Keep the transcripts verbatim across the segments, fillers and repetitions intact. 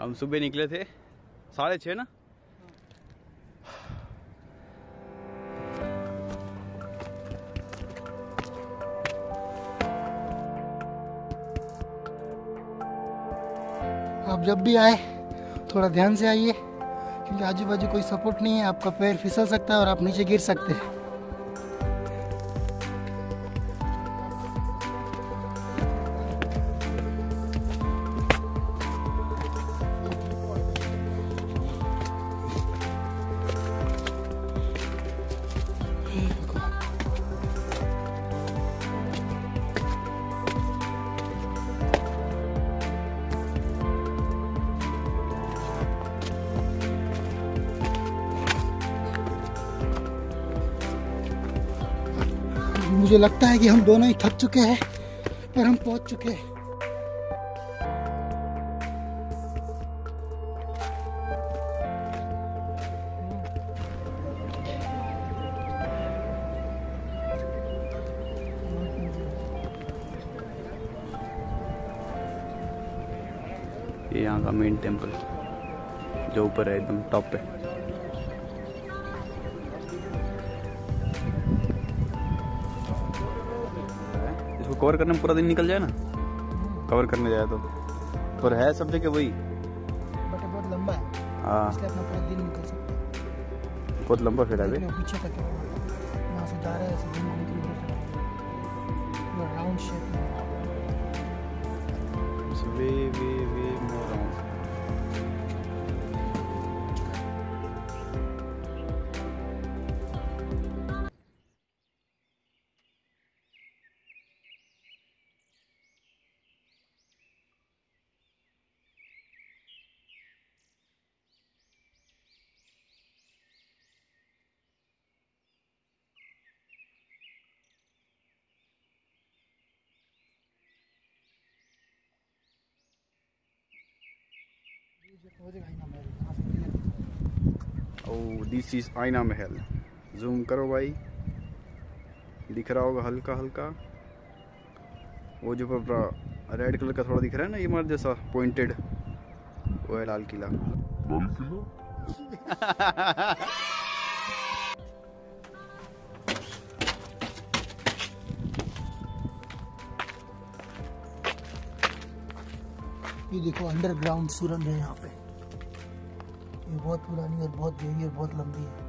हम सुबह निकले थे साढ़े छः ना, आप जब भी आए थोड़ा ध्यान से आइए क्योंकि आजू बाजू कोई सपोर्ट नहीं है। आपका पैर फिसल सकता है और आप नीचे गिर सकते हैं। मुझे लगता है कि हम दोनों ही थक चुके हैं पर हम पहुंच चुके हैं। ये यहाँ का मेन टेम्पल जो ऊपर है एकदम टॉप पे। कवर करने में पूरा दिन निकल जाए ना, कवर करने जाए तो पर है सब जगह वही, बट बहुत लंबा है। हाँ, इसलिए अपना पूरा दिन निकल सकता है। बहुत लंबा फिर है पीछे तक, वहाँ से जा रहे हैं ऐसे घूम घूम के राउंड शेप में। Way way way more round और this is Aaina Mahal. Zoom करो भाई, दिख रहा होगा हल्का हल्का, वो जो रेड कलर का थोड़ा दिख रहा है ना इमारत जैसा पॉइंटेड, को है लाल किला। लाल किला? ये देखो अंडरग्राउंड सुरंग है यहाँ पे, ये बहुत पुरानी और बहुत गहरी और बहुत लंबी है।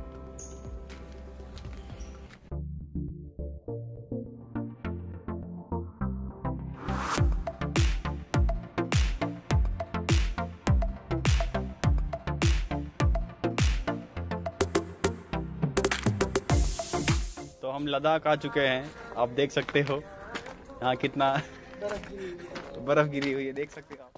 तो हम लद्दाख आ चुके हैं, आप देख सकते हो यहाँ कितना बर्फ गिरी हुई है, देख सकते हो आप।